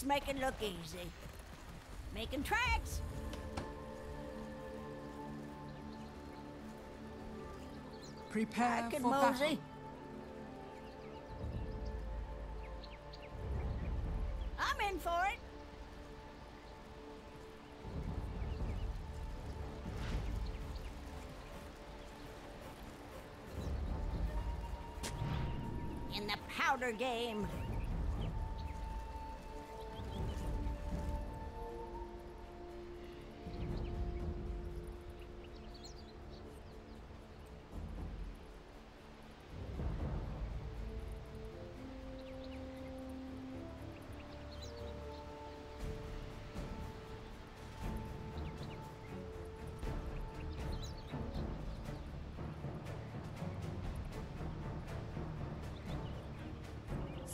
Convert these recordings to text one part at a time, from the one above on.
just make it look easy. Making tracks. Prepare for battle. I'm in for it. In the powder game.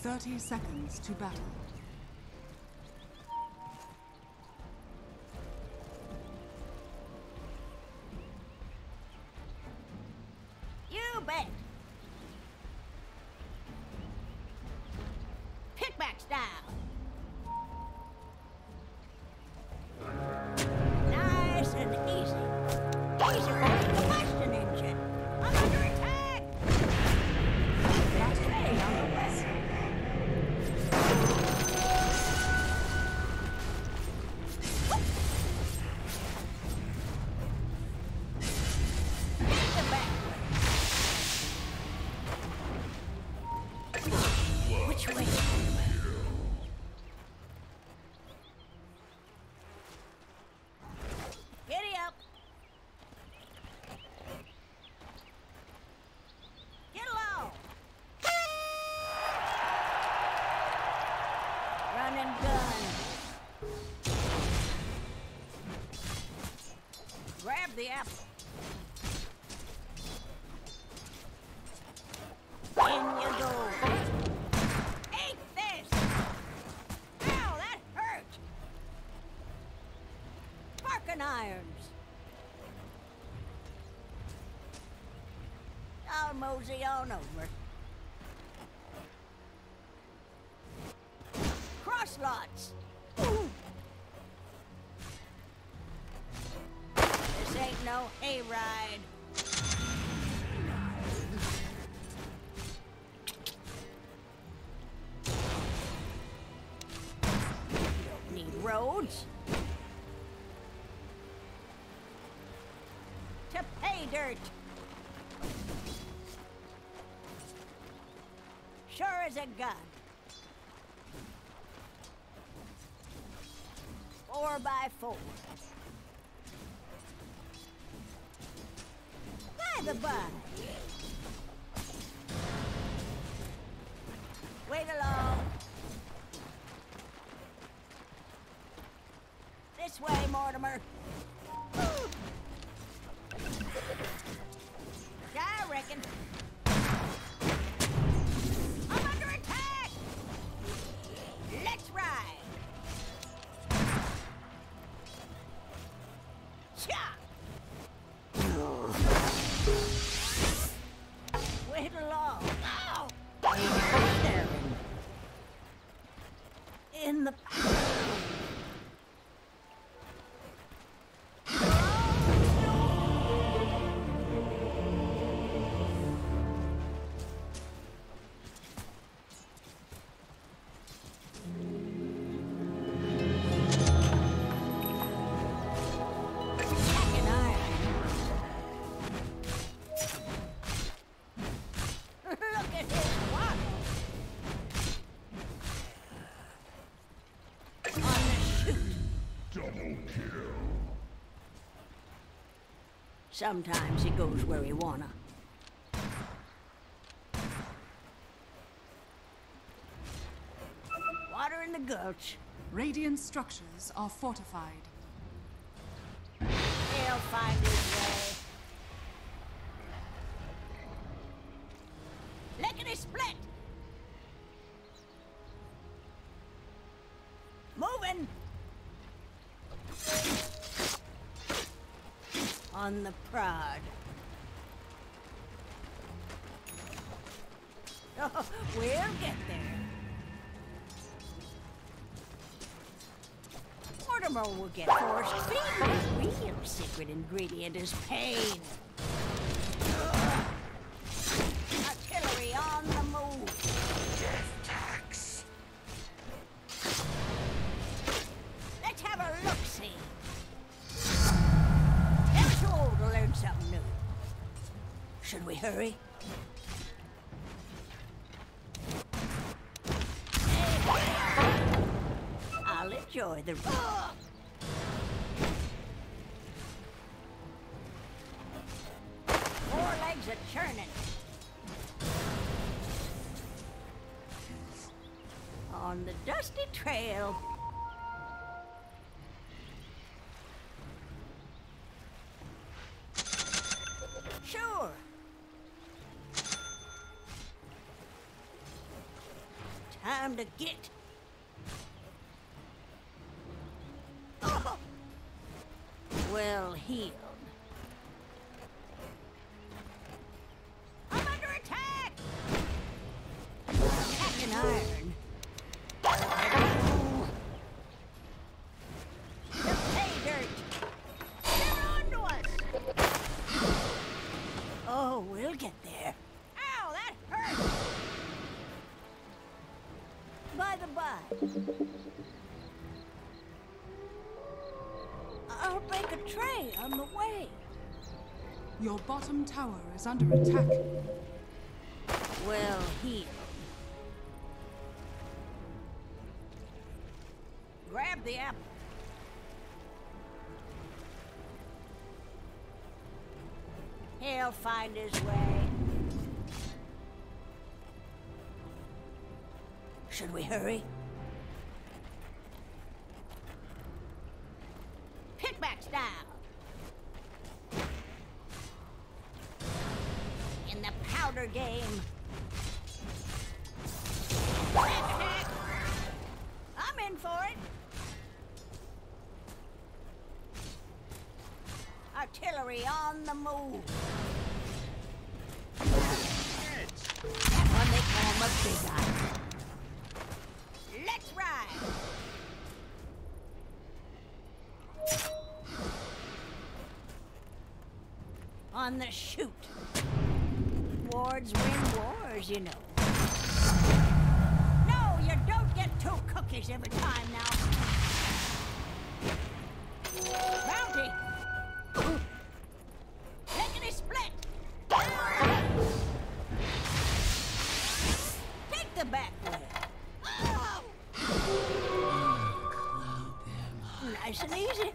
Thirty seconds to battle. You bet. Kickback style. Nice and easy. Easy for the combustion engine. I'm under attack. That's hey. Grab the apple. In you go. Eat this. Ow, that hurt. Sparking irons. I'll mosey on over. Cross lots. Ooh. This ain't no hayride. Don't need roads. To pay dirt. Sure as a gun. 4x4. By the by. Wait along. This way, Mortimer. Ooh. I reckon. I'm under attack. Let's ride. Wait along. Ow! There. In the sometimes he goes where he wanna. Water in the gulch. Radiant structures are fortified. He'll find his way. Lickety split! Moving! On the prod. Oh, we'll get there. Mortimer will get forced feedback. Real secret ingredient is pain. Artillery on the move. Death tax. Let's have a look-see. Never too old to learn something new. Should we hurry? I'll enjoy the ride. Four legs are churning. On the dusty trail. Sure. Time to get. Well healed. I'm under attack! Attack an iron. The pay dirt. They're on to us! Oh, we'll get there. Ow, that hurt! By the by. I'll break a tray on the way. Your bottom tower is under attack. Well healed. Grab the apple. He'll find his way. Should we hurry? Back style. In the powder game. Attack. I'm in for it. Artillery on the move. That one they call my big eye. Let's ride. On the shoot. Wards win wars, you know. No, you don't get 2 cookies every time now. Bounty! Take it a split! Take the back way. Oh. Nice and easy.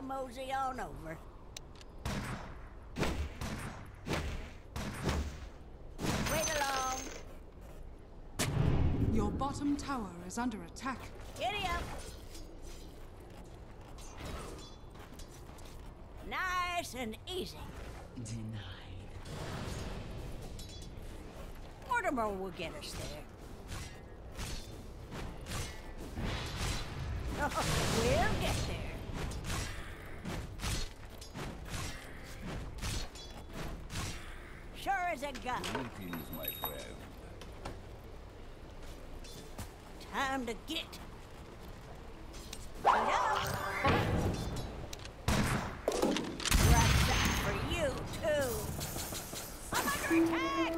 Mosey on over. Wait along. Your bottom tower is under attack. Giddy up. Nice and easy. Denied. Mortimer will get us there. Oh, we'll get there. Greetings, my friend. Time to get. No. Right back for you too. I'm under attack.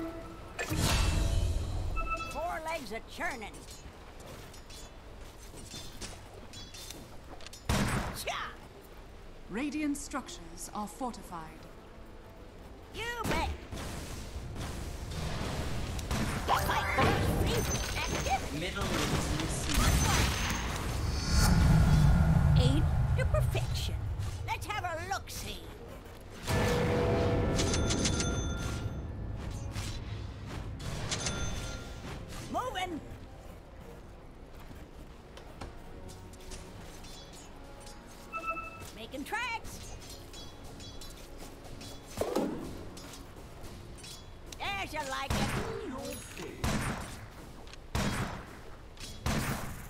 4 legs are churning. Cha! Radiant structures are fortified. You bet. Middle aid to perfection. Let's have a look-see. Moving. making tracks. There's your like it.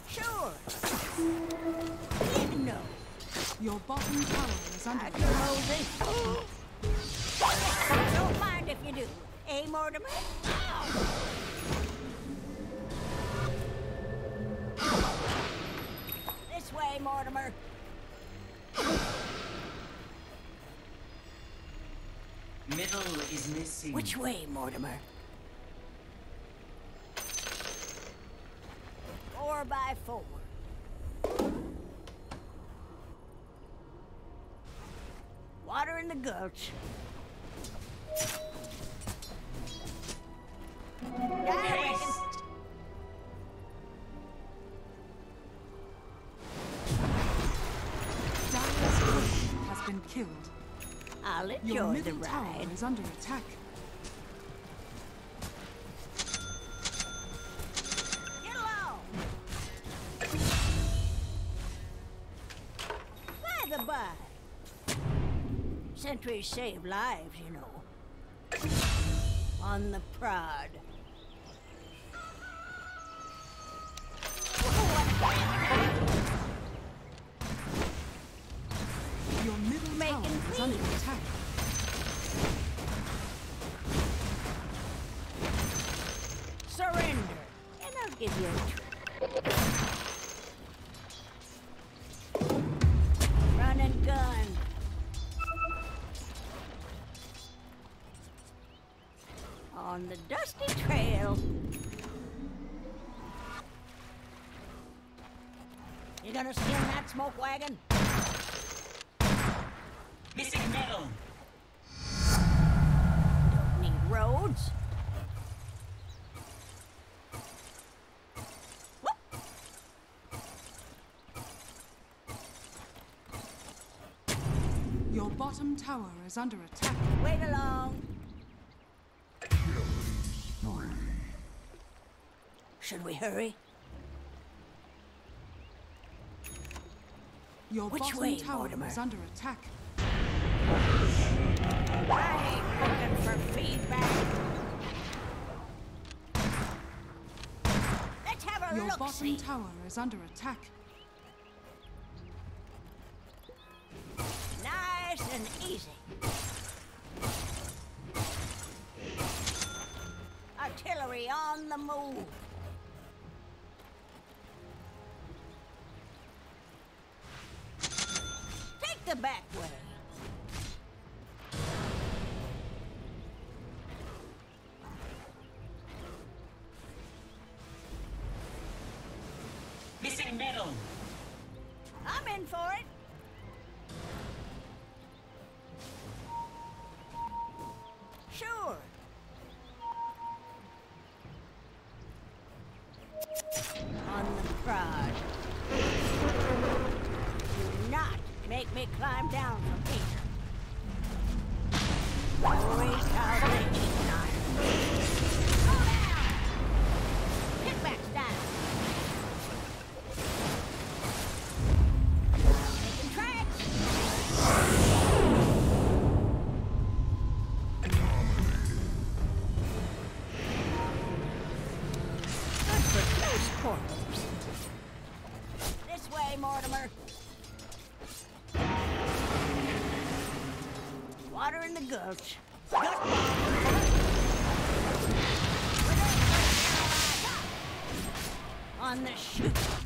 Sure. Even though your bottom tower is under attack. Don't mind if you do, eh, Mortimer? Oh. This way, Mortimer. Middle is missing. Which way, Mortimer? 4 by 4. Water in the gulch. Nice. Killed. I'll enjoy your middle the ride. Tower is under attack. Get along. By the by, sentries save lives, you know. On the prod. Under attack. Surrender, and I'll give you a trick. Run and gun. On the dusty trail. You gonna steal that smoke wagon? Missing metal. Don't need roads. Whoop. Your bottom tower is under attack. Wait along. Should we hurry? Your Which bottom way, tower Mortimer? Is under attack. I ain't looking for feedback. Let's have a look-see. Your bottom tower is under attack. Nice and easy. Artillery on the move. Take the back way. I'm in for it. Sure. On the prod. Do not make me climb down from here. This way, Mortimer. Water in the gulch. On the chute.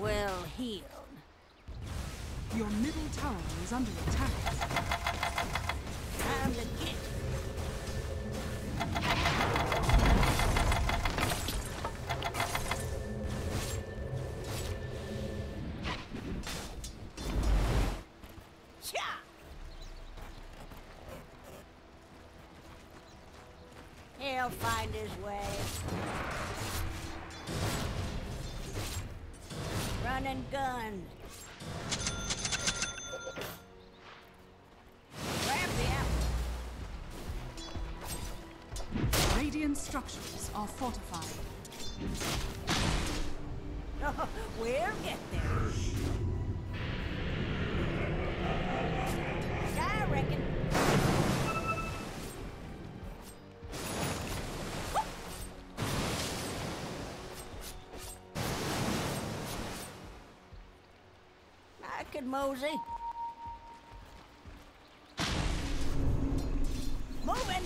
Well healed. Your middle tower is under attack. Time to get. He'll find his way. Run and gun. Grab the apple. Radiant structures are fortified. We'll get there. I reckon. I could mosey. Moving.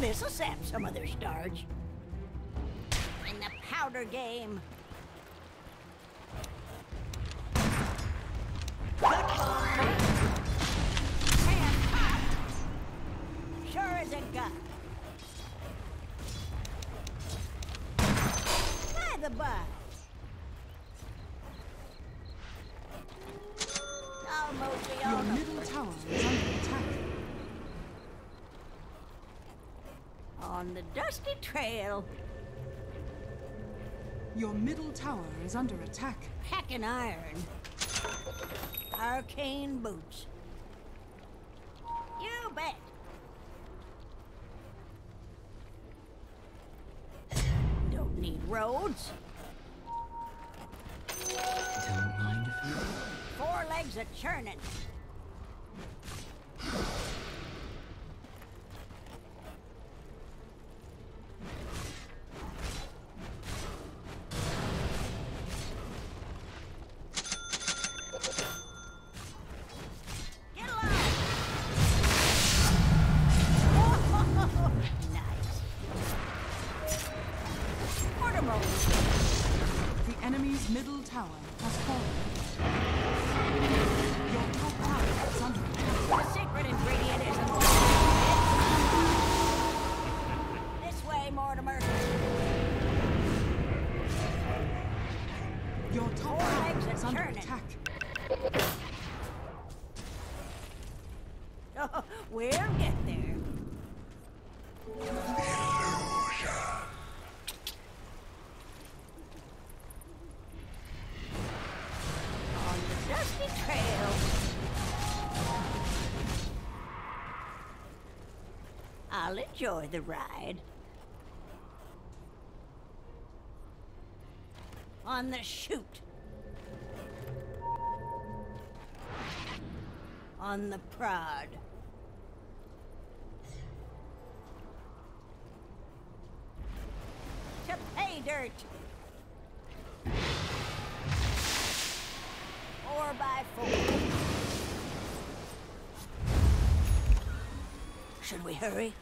This'll sap some of their starch. In the powder game. Sure as a gun. By the by. Almost beyond the middle tower is under attack. On the dusty trail. Your middle tower is under attack. Hacking iron. Arcane boots. You bet. Don't need roads. Don't mind if you... Four legs are churning. Middle tower has fallen. Your top tower is under attack. The secret ingredient is a... This way, Mortimer. Your top tower is under attack. Oh, we'll get there. I'll enjoy the ride. On the chute. On the prod. To pay dirt. 4x4. Should we hurry?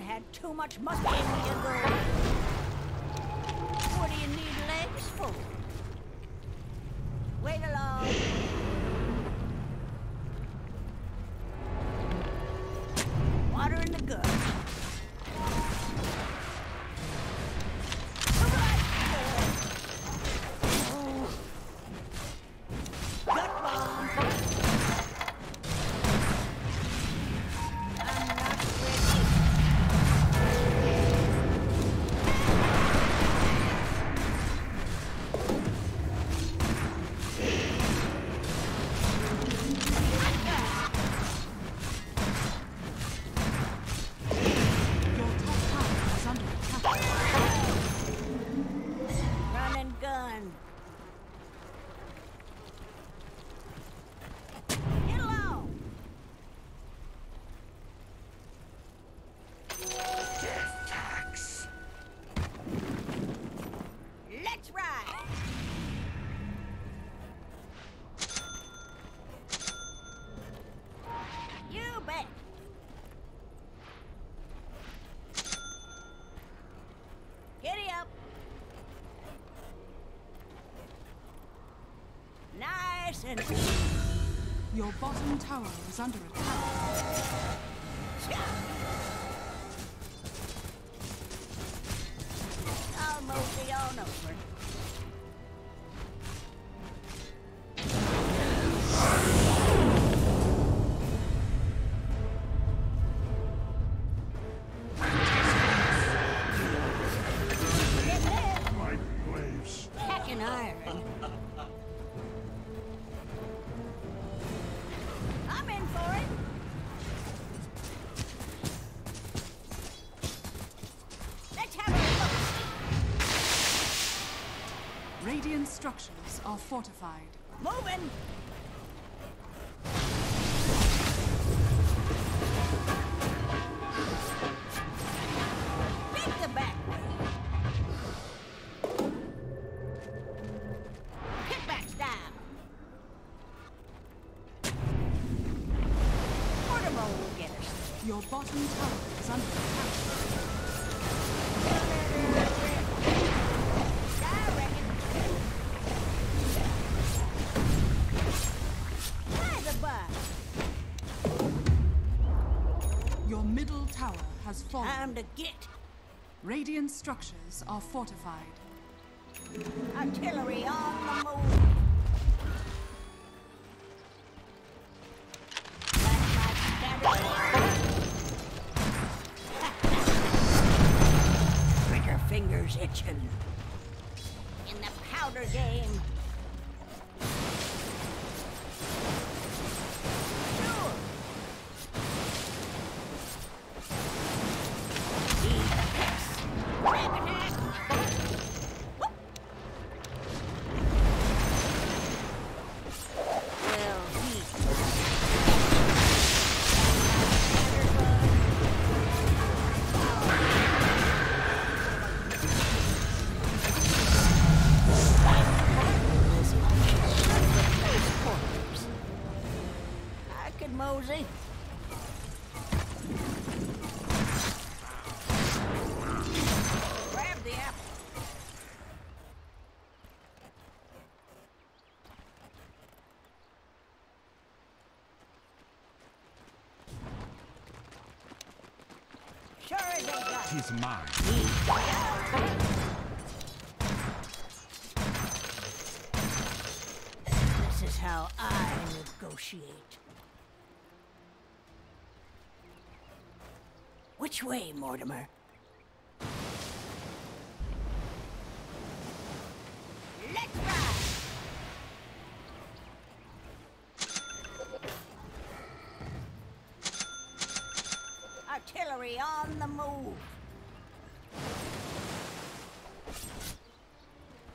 Had too much muscle in me to go. What do you need legs for? Wait along. Water in the gut. listen. Your bottom tower is under attack. It's almost all over. Radiant structures are fortified. Moving! Beat the back! Kickback style! Mortimer will get us. Your bottom tower is under attack. Time to get. Radiant structures are fortified. Artillery on the move. With your fingers itching. In the powder game. Mosey. Grab the apple. Sure as I got. He's mine. This is how I negotiate. Which way, Mortimer? Let's ride! Artillery on the move.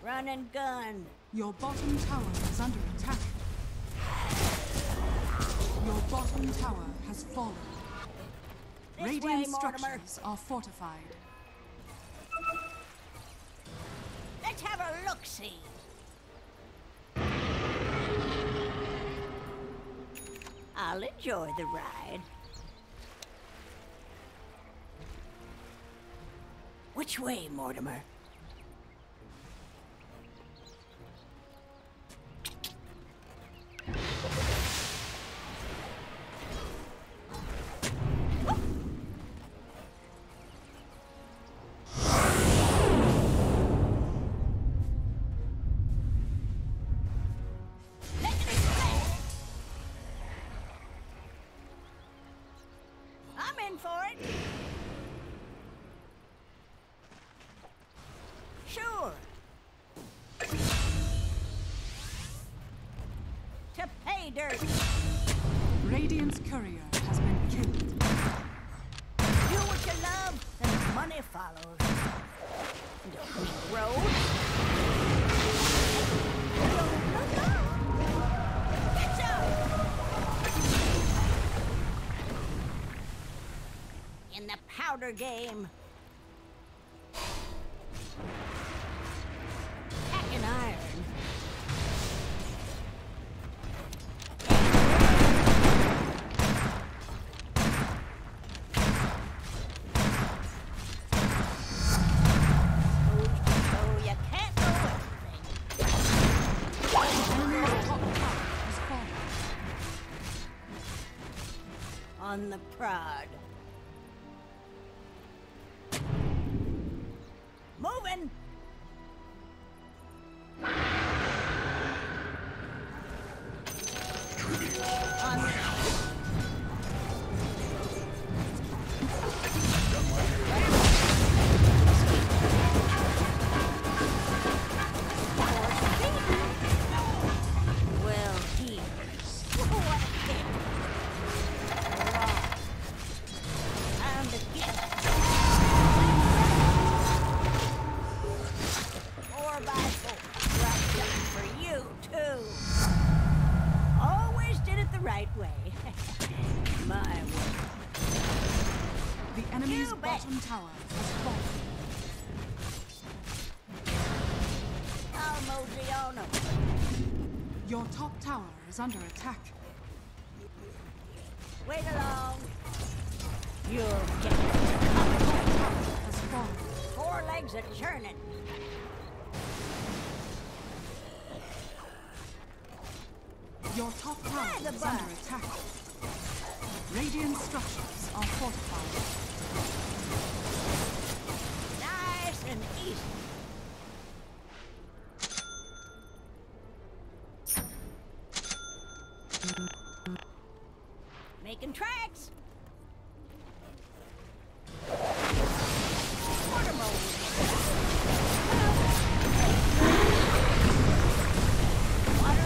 Run and gun. Your bottom tower is under attack. Your bottom tower has fallen. Radiant structures are fortified. Let's have a look-see. I'll enjoy the ride. Which way, Mortimer? For it? Sure. To pay dirt. Radiant's courier has been killed. Do what you love, and money follows. Don't need road. Get up! In the powder game. Hack and iron. Oh, you can't know everything. on the prod. Moving! Your top tower is under attack. Wait along. You'll get it. Has fallen. Four legs are churning. Your top tower is under attack. Radiant structures are fortified. Nice and easy. Making tracks. Water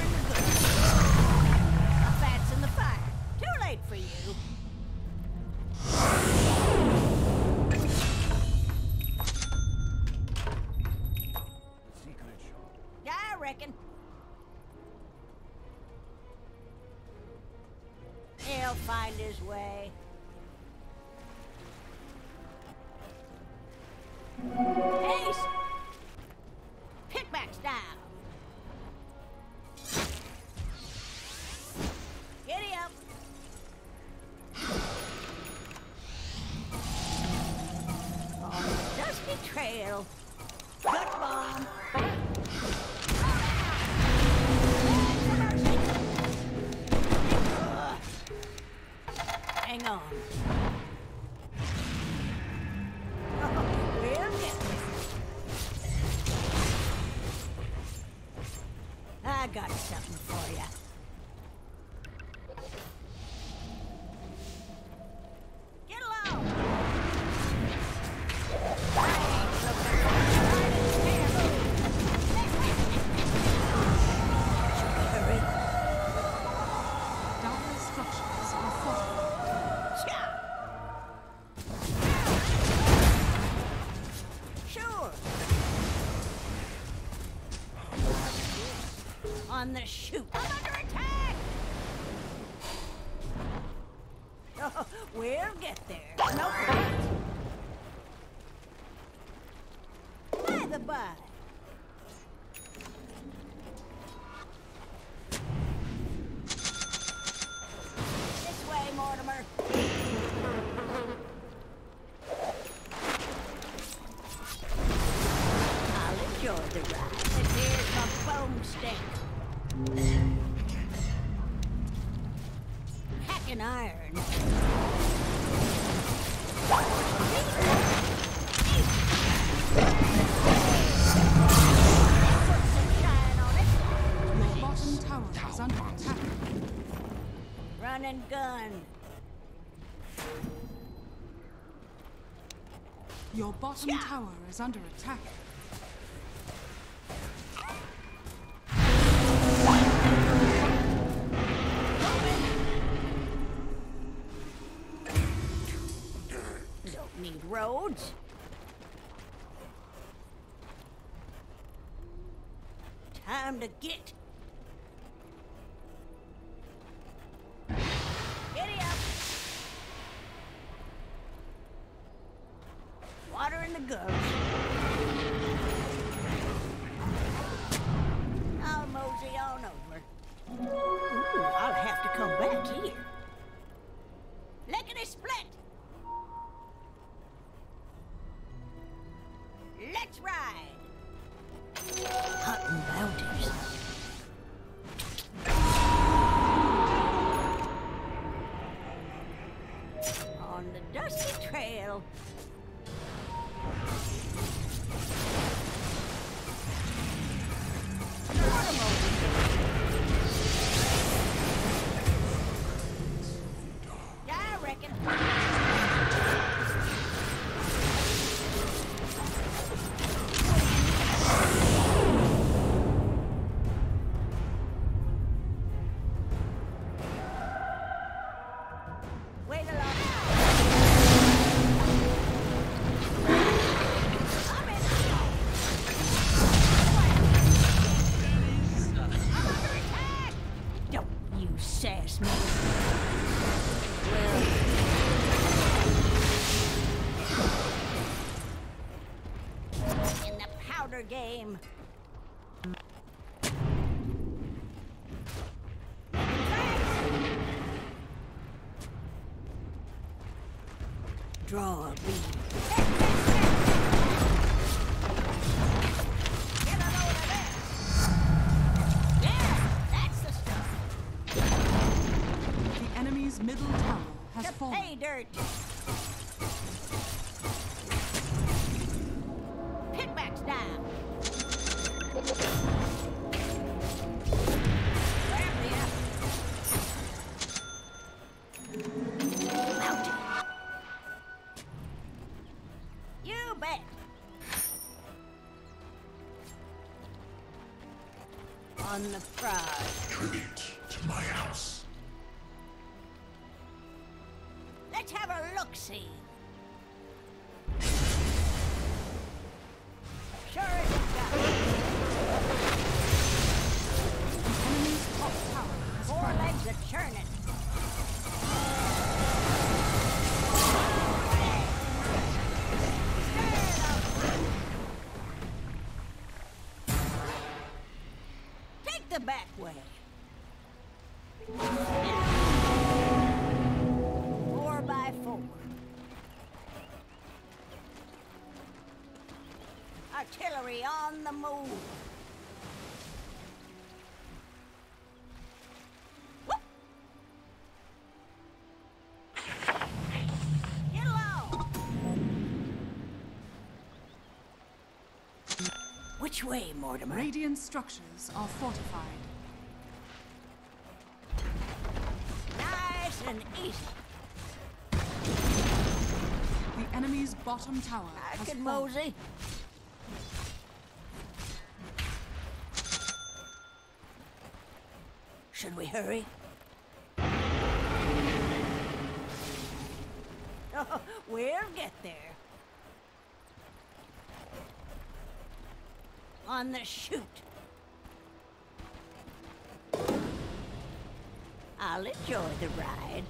in the good. A fat's in the fire. Too late for you. I reckon. He'll find his way. Ace! Pickaxe style. Giddy up. On the dusty trail. Good bomb. Hang on. Oh, we'll get this. I got something for ya. Get along! Down the structures are falling. On the shoot. I'm under attack! Oh, we'll get there. No point. By the by. This way, Mortimer. I'll enjoy the ride. And here's my foam stick. Hacking iron. Your bottom tower is under attack. Run and gun. Your bottom tower is under attack. Need roads. Time to get. Giddy up. Water in the goats. I'll mosey on over. Ooh, I'll have to come back here. Lickety split. Let's ride! Hunting bounties. him. Draw a bead. Middle tower has fallen. Pay dirt. Pinbacks down. Out. You bet. On the prize. Tribute to my house. Let's have a look-see. Sure as it goes. The enemy's top tower has fallen. Four legs are churning. Take the back way. Artillery on the move. Whoop. Get along. Which way, Mortimer? Radiant structures are fortified. Nice and easy. The enemy's bottom tower has fallen. Mosey. Should we hurry? Oh, we'll get there. On the chute. I'll enjoy the ride.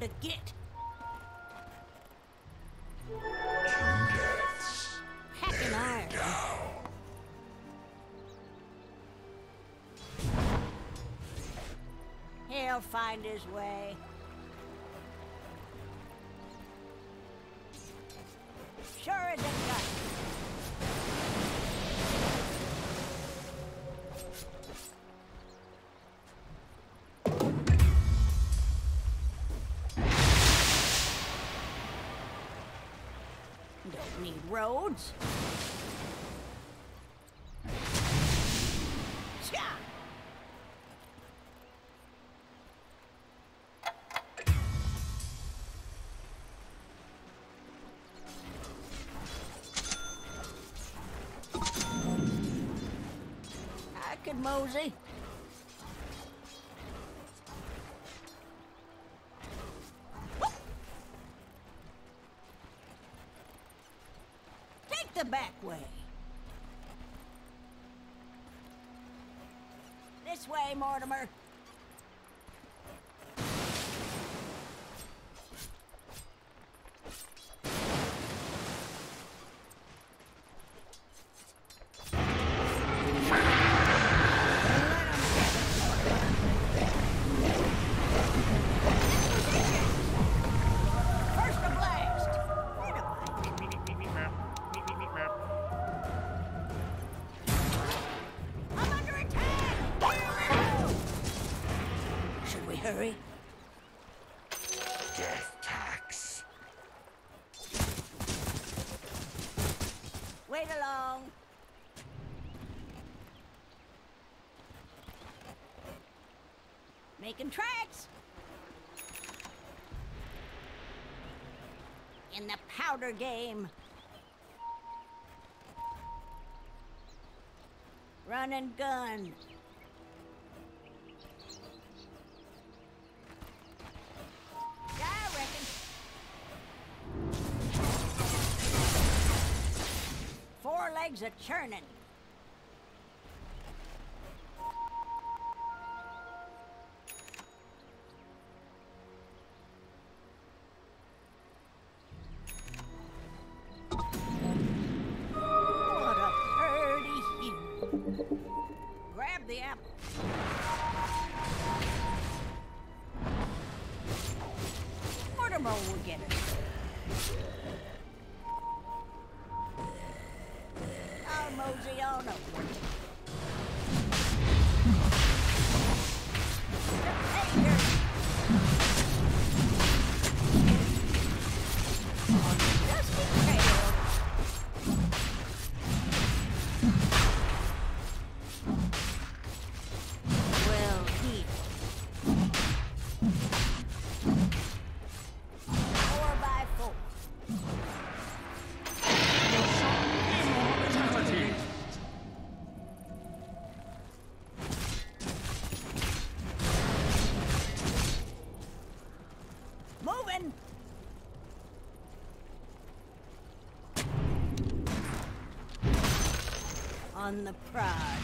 To get two deaths. Hack an iron. He'll find his way. Sure as it goes. Don't need roads. I could mosey. The back way. This way, Mortimer. Hurry. Death tax. Wait along. Making tracks. In the powder game. Run and gun. Legs are churning. Grab the apple. Mortimer will get it. I'll mosey on up. On the pride.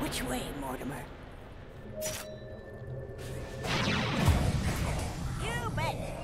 Which way, Mortimer? You bet.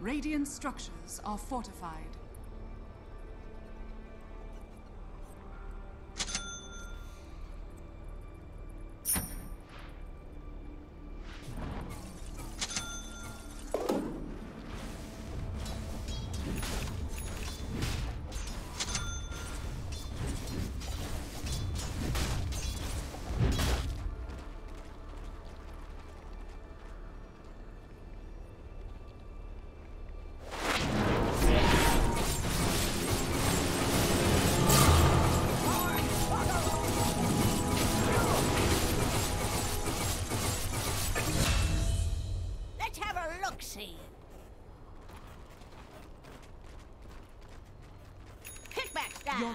Radiant structures are fortified. Your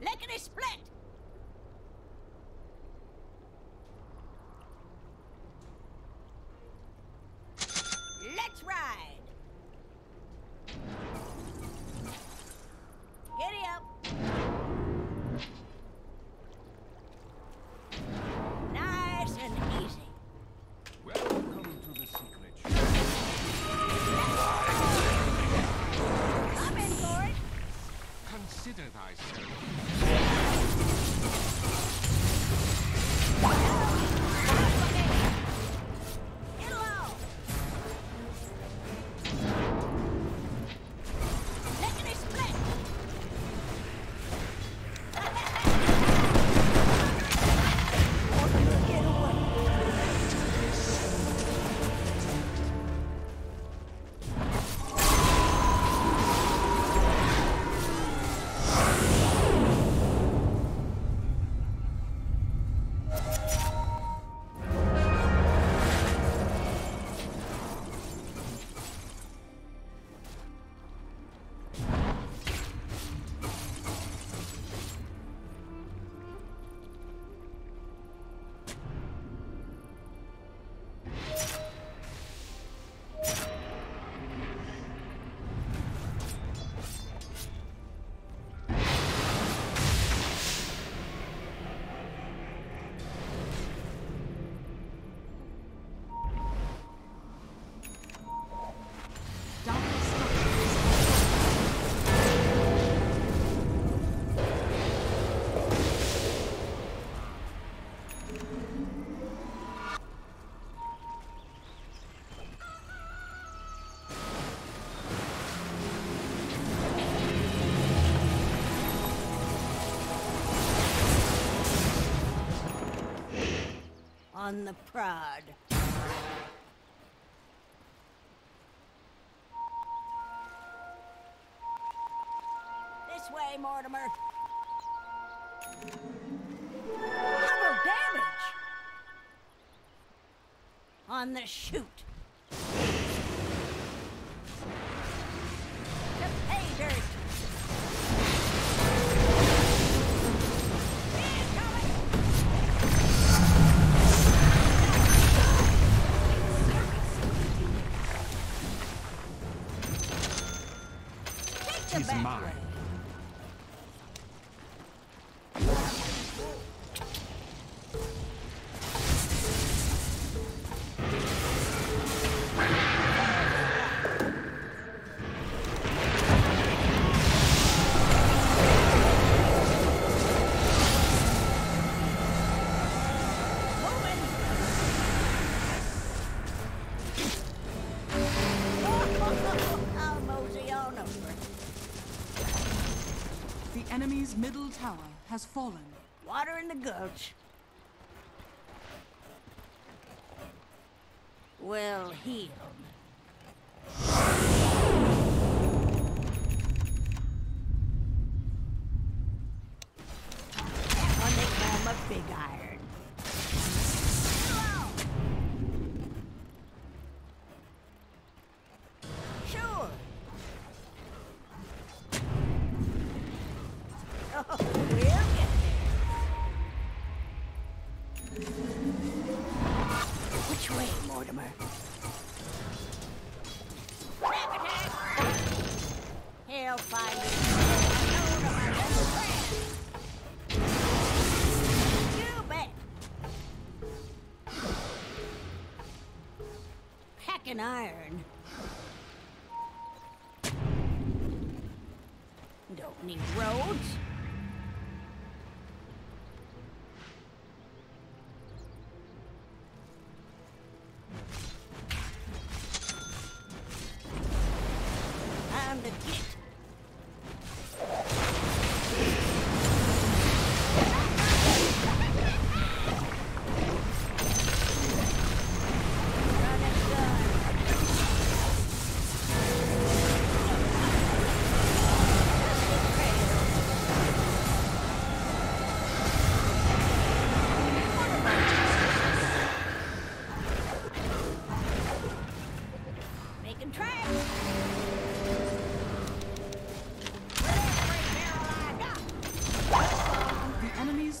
Lickety split! Let's ride! Giddy up! Nice and easy. Welcome to the secret shop. Consider thyself. Hello. Let me split. Get away. on the prod. This way, Mortimer. Double damage! On the chute. The pay dirt. She's mine. Enemy's middle tower has fallen. Water in the gulch. Well healed. That one they call a big iron. Sure. Oh, we'll get there. Which way, Mortimer? Back attack! He'll find me. You bet. Pack an iron. Don't need roads. The gate.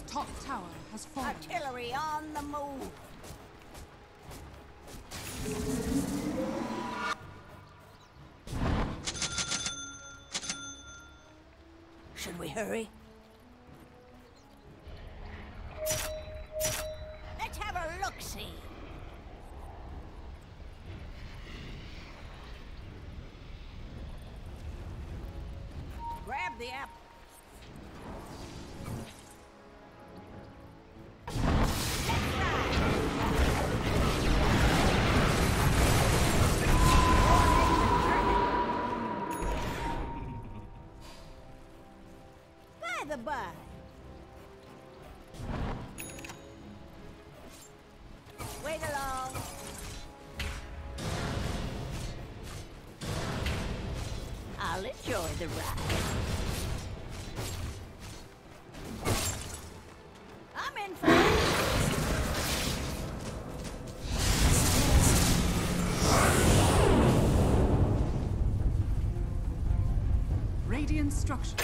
Top tower has fallen. Artillery on the move. Should we hurry? Let's have a look-see. Grab the apple. Goodbye. Wait along. I'll enjoy the ride. I'm in for Radiant structure.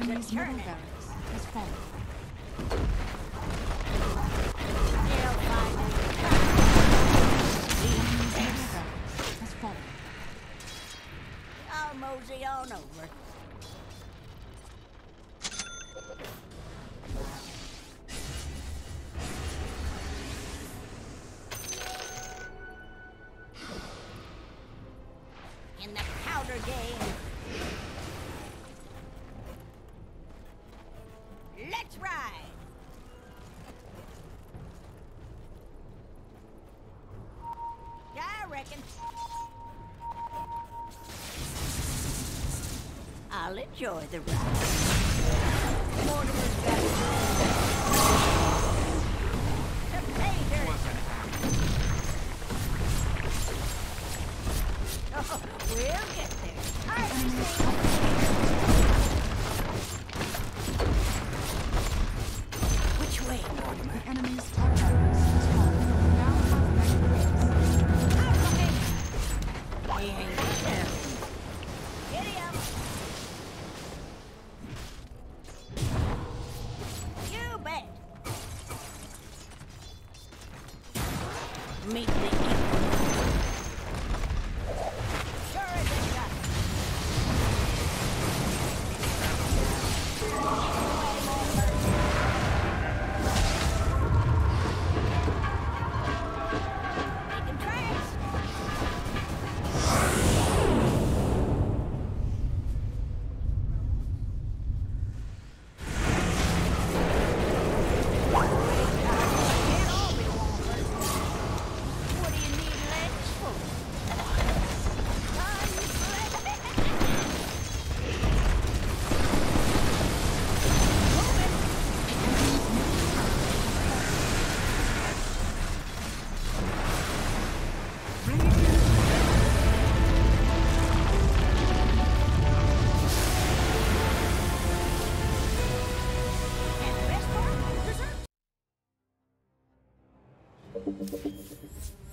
enemy's middle barracks has fallen. I'll mosey on over. In the powder game, let's ride. I reckon I'll enjoy the ride. Mortimer's back. Oh, we'll get there. Which way, Mortimer? The enemy's top is falling. Now on the right place. He ain't there. Giddy up. You bet. Meet the